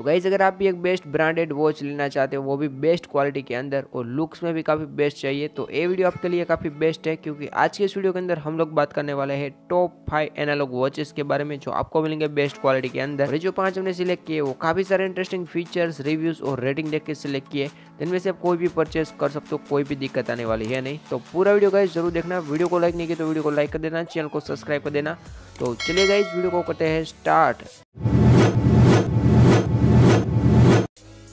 तो गाइस अगर आप भी एक बेस्ट ब्रांडेड वॉच लेना चाहते हो, वो भी बेस्ट क्वालिटी के अंदर और लुक्स में भी काफ़ी बेस्ट चाहिए, तो ये वीडियो आपके लिए काफ़ी बेस्ट है, क्योंकि आज के इस वीडियो के अंदर हम लोग बात करने वाले हैं टॉप 5 एनालॉग वॉचेस के बारे में जो आपको मिलेंगे बेस्ट क्वालिटी के अंदर। जो 5 हमने सिलेक्ट किए वो काफ़ी सारे इंटरेस्टिंग फीचर्स, रिव्यूज़ और रेटिंग देख के सिलेक्ट किए, जिनमें से आप कोई भी परचेस कर सकते हो, कोई भी दिक्कत आने वाली है नहीं। तो पूरा वीडियो गाइस जरूर देखना, वीडियो को लाइक नहीं किया तो वीडियो को लाइक कर देना, चैनल को सब्सक्राइब कर देना। तो चलिए गाइस वीडियो को करते हैं स्टार्ट।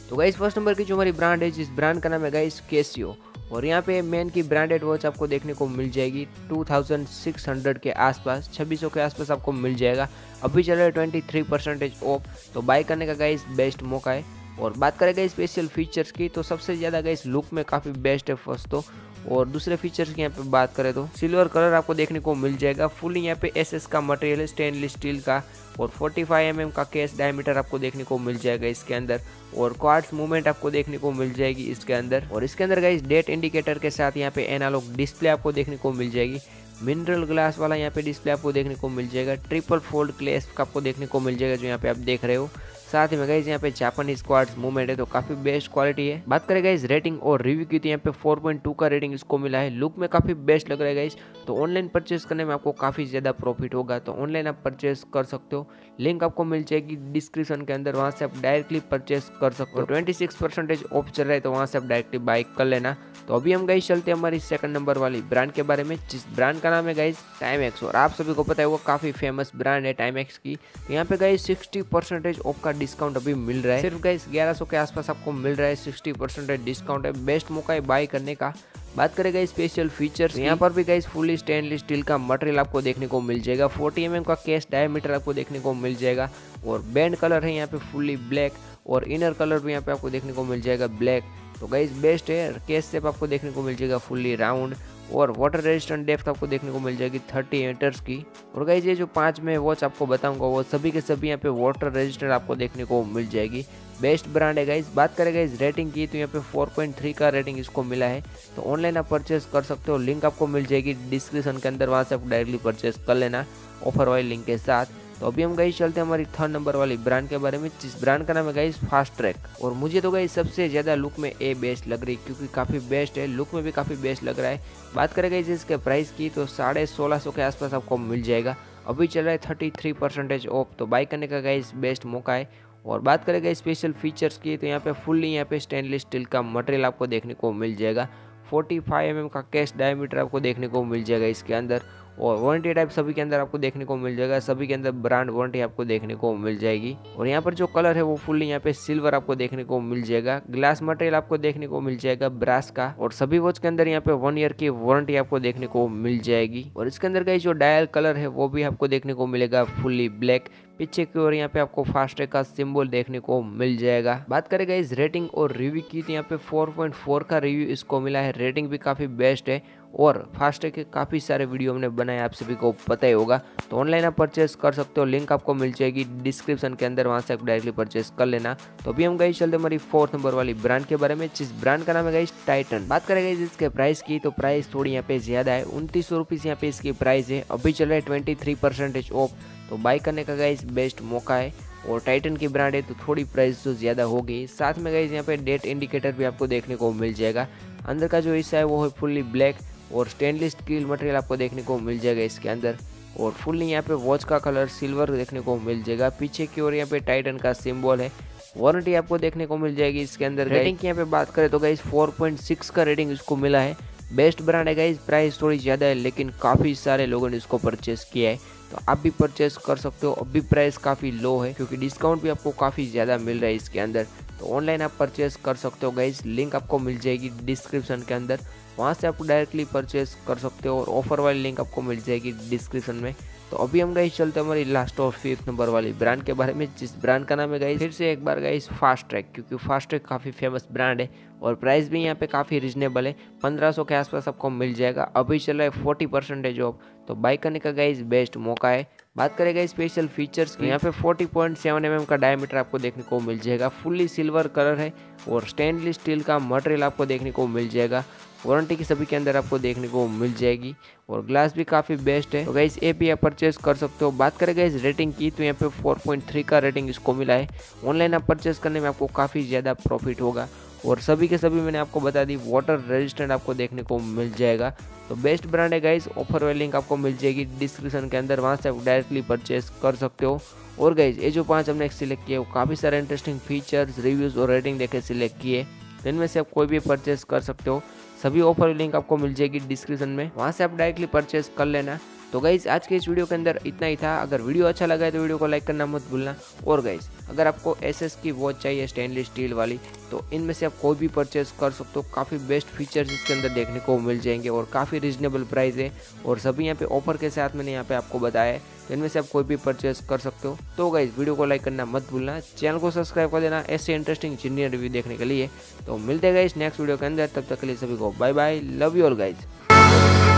तो गाइस फर्स्ट नंबर की जो हमारी ब्रांड है, जिस ब्रांड का नाम है गाइस कैसियो, और यहाँ पे मेन की ब्रांडेड वॉच आपको देखने को मिल जाएगी 2600 के आसपास, 2600 के आसपास आपको मिल जाएगा। अभी चल रहा है 23% ऑफ, तो बाय करने का गाइस बेस्ट मौका है। और बात करें गाइस स्पेशल फीचर्स की, तो सबसे ज़्यादा गाइस लुक में काफ़ी बेस्ट है फर्स्ट तो, और दूसरे फीचर्स की यहाँ पे बात करें तो सिल्वर कलर आपको देखने को मिल जाएगा। फुल यहाँ पे एसएस का मटेरियल है, स्टेनलेस स्टील का, और 45 mm का केस डायमीटर आपको देखने को मिल जाएगा इसके अंदर, और क्वार्ट्स मूवमेंट आपको देखने को मिल जाएगी इसके अंदर। और इसके अंदर गाइस डेट इंडिकेटर के साथ यहाँ पे एनालॉग डिस्प्ले आपको देखने को मिल जाएगी। मिनरल ग्लास वाला यहाँ पे डिस्प्ले आपको देखने को मिल जाएगा। ट्रिपल फोल्ड क्लेस्प आपको देखने को मिल जाएगा जो यहाँ पे आप देख रहे हो। साथ ही में गाइज यहाँ पे जापानीज क्वार्ट्स मूवमेंट है, तो काफ़ी बेस्ट क्वालिटी है। बात करें गाइज रेटिंग और रिव्यू की, तो यहाँ पे 4.2 का रेटिंग इसको मिला है। लुक में काफ़ी बेस्ट लग रहा है गाइज, तो ऑनलाइन परचेस करने में आपको काफ़ी ज़्यादा प्रॉफिट होगा, तो ऑनलाइन आप परचेस कर सकते हो। लिंक आपको मिल जाएगी डिस्क्रिप्शन के अंदर, वहाँ से आप डायरेक्टली परचेस कर सकते हो। 26% ऑफ चल रहा है, तो वहाँ से आप डायरेक्टली बाय कर लेना। तो अभी हम गाइज चलते हैं हमारी सेकंड नंबर वाली ब्रांड के बारे में, जिस ब्रांड का नाम है गाइज टाइमएक्स, और आप सभी को पता है वो काफ़ी फेमस ब्रांड है टाइमएक्स की। तो यहाँ पे गाइज 60% ऑफ का डिस्काउंट अभी मिल रहा है, सिर्फ गाइज 1100 के आसपास आपको मिल रहा है। 60% डिस्काउंट है, बेस्ट मौका है बाय करने का। बात करें गाइस स्पेशल फीचर्स, यहाँ पर भी गाइस फुली स्टेनलेस स्टील का मटेरियल आपको देखने को मिल जाएगा। 40 mm का केस डायमीटर आपको देखने को मिल जाएगा, और बैंड कलर है यहाँ पे फुली ब्लैक, और इनर कलर भी यहाँ पे आपको देखने को मिल जाएगा ब्लैक। तो गाइस बेस्ट है। केस सेप आपको देखने को मिल जाएगा फुल्ली राउंड, और वाटर रेजिस्टेंट डेप्थ आपको देखने को मिल जाएगी 30 मीटर्स की। और गाइस ये जो 5 में वॉच आपको बताऊंगा वो सभी के सभी यहाँ पे वाटर रेजिस्टेंट आपको देखने को मिल जाएगी। बेस्ट ब्रांड है गाइस। बात करें गाइस रेटिंग की, तो यहाँ पे 4.3 का रेटिंग इसको मिला है, तो ऑनलाइन आप परचेस कर सकते हो। लिंक आपको मिल जाएगी डिस्क्रिप्शन के अंदर, वहाँ से आप डायरेक्टली परचेस कर लेना ऑफर वाली लिंक के साथ। तो अभी हम गाइस चलते हैं हमारी थर्ड नंबर वाली ब्रांड के बारे में, जिस ब्रांड का नाम है गाइस फास्ट्रैक। और मुझे तो गाइस सबसे ज़्यादा लुक में ए बेस्ट लग रही, क्योंकि काफ़ी बेस्ट है, लुक में भी काफ़ी बेस्ट लग रहा है। बात करें गाइस इसके प्राइस की, तो 1650 के आसपास आपको मिल जाएगा। अभी चल रहा है 33% ऑफ, तो बाय करने का गाइस बेस्ट मौका है। और बात करें गाइस स्पेशल फीचर्स की, तो यहाँ पे फुल्ली यहाँ पे स्टेनलेस स्टील का मटेरियल आपको देखने को मिल जाएगा। 45 mm का केस डायमीटर आपको देखने को मिल जाएगा इसके अंदर, और वारंटी टाइप सभी के अंदर आपको देखने को मिल जाएगा, सभी के अंदर ब्रांड वारंटी आपको देखने को मिल जाएगी। और यहाँ पर जो कलर है वो फुल्ली यहाँ पे सिल्वर आपको देखने को मिल जाएगा। ग्लास मटेरियल आपको देखने को मिल जाएगा ब्रास का, और सभी वॉच के अंदर यहाँ पे 1 ईयर की वारंटी आपको देखने को मिल जाएगी। और इसके अंदर का जो डायल कलर है वो भी आपको देखने को मिलेगा फुल्ली ब्लैक। पीछे की ओर यहाँ पे आपको फास्ट्रैक का सिंबल देखने को मिल जाएगा। बात करें गाइस रेटिंग और रिव्यू की, तो यहाँ पे 4.4 का रिव्यू इसको मिला है, रेटिंग भी काफ़ी बेस्ट है। और फास्ट्रैक के काफ़ी सारे वीडियो हमने बनाए, आप सभी को पता ही होगा, तो ऑनलाइन आप परचेस कर सकते हो। लिंक आपको मिल जाएगी डिस्क्रिप्शन के अंदर, वहाँ से आप डायरेक्टली परचेस कर लेना। तो अभी हम गाइस चलते हमारी फोर्थ नंबर वाली ब्रांड के बारे में, जिस ब्रांड का नाम है गाइस टाइटन। बात करें गाइस इसके प्राइस की, तो प्राइस थोड़ी यहाँ पे ज़्यादा है, 2900 रुपीज़ यहाँ पे इसकी प्राइस है। अभी चल रहा है 23% ऑफ, तो बाय करने का गाइस बेस्ट मौका है। और टाइटन की ब्रांड है, तो थोड़ी प्राइस तो ज़्यादा होगी। साथ में गाइस यहाँ पे डेट इंडिकेटर भी आपको देखने को मिल जाएगा। अंदर का जो हिस्सा है वो है फुल्ली ब्लैक, और स्टेनलेस स्टील मटेरियल आपको देखने को मिल जाएगा इसके अंदर, और फुल्ली यहाँ पे वॉच का कलर सिल्वर देखने को मिल जाएगा। पीछे की ओर यहाँ पे टाइटन का सिम्बॉल है, वारंटी आपको देखने को मिल जाएगी इसके अंदर। रेटिंग की यहाँ पे बात करें, तो गाइस 4.6 का रेटिंग इसको मिला है। बेस्ट ब्रांड है गाइस, प्राइस थोड़ी ज़्यादा है, लेकिन काफ़ी सारे लोगों ने इसको परचेस किया है, तो आप भी परचेस कर सकते हो। अभी प्राइस काफ़ी लो है, क्योंकि डिस्काउंट भी आपको काफ़ी ज़्यादा मिल रहा है इसके अंदर, तो ऑनलाइन आप परचेस कर सकते हो गाइस। लिंक आपको मिल जाएगी डिस्क्रिप्शन के अंदर, वहाँ से आप डायरेक्टली परचेस कर सकते हो, और ऑफर वाली लिंक आपको मिल जाएगी डिस्क्रिप्शन में। तो अभी हम गाइस चलते हैं हमारी लास्ट और 5th नंबर वाली ब्रांड के बारे में, जिस ब्रांड का नाम है गाइस फिर से एक बार गाइस फास्ट्रैक, क्योंकि फास्ट्रैक काफ़ी फेमस ब्रांड है, और प्राइस भी यहाँ पे काफ़ी रिजनेबल है। 1500 के आसपास आपको मिल जाएगा। अभी चल रहा है 40% ऑफ, तो बाय करने का गाइस बेस्ट मौका है। बात करें गाइस स्पेशल फीचर्स की, यहाँ पे 40.7 mm का डायमीटर आपको देखने को मिल जाएगा। फुल्ली सिल्वर कलर है, और स्टेनलेस स्टील का मटेरियल आपको देखने को मिल जाएगा। वारंटी की सभी के अंदर आपको देखने को मिल जाएगी और ग्लास भी काफ़ी बेस्ट है। तो गाइस ये भी आप परचेस कर सकते हो। बात करें गाइस रेटिंग की तो यहाँ पे 4.3 का रेटिंग इसको मिला है। ऑनलाइन आप परचेस करने में आपको काफ़ी ज़्यादा प्रॉफिट होगा और सभी के सभी मैंने आपको बता दी वाटर रेजिस्टेंट आपको देखने को मिल जाएगा। तो बेस्ट ब्रांड है गाइस। ऑफर वाली लिंक आपको मिल जाएगी डिस्क्रिप्शन के अंदर, वहाँ से आप डायरेक्टली परचेस कर सकते हो। और गाइस ये जो 5 हमने सिलेक्ट किए वो काफ़ी सारे इंटरेस्टिंग फीचर्स, रिव्यूज़ और रेटिंग देखे सिलेक्ट किए, इनमें से आप कोई भी परचेस कर सकते हो। सभी ऑफर लिंक आपको मिल जाएगी डिस्क्रिप्शन में, वहाँ से आप डायरेक्टली परचेस कर लेना। तो गाइस आज के इस वीडियो के अंदर इतना ही था। अगर वीडियो अच्छा लगा है तो वीडियो को लाइक करना मत भूलना। और गाइस अगर आपको एसएस की वॉच चाहिए स्टेनलेस स्टील वाली तो इनमें से आप कोई भी परचेस कर सकते हो। काफ़ी बेस्ट फीचर्स इसके अंदर देखने को मिल जाएंगे और काफ़ी रिजनेबल प्राइस है और सभी यहाँ पे ऑफर के साथ मैंने यहाँ पे आपको बताया है। इनमें से आप कोई भी परचेस कर सकते हो। तो गाइस वीडियो को लाइक करना मत भूलना, चैनल को सब्सक्राइब कर देना ऐसे इंटरेस्टिंग इंजीनियर रिव्यू देखने के लिए। तो मिलते हैं गाइस नेक्स्ट वीडियो के अंदर, तब तक के लिए सभी को bye bye, love you all guys.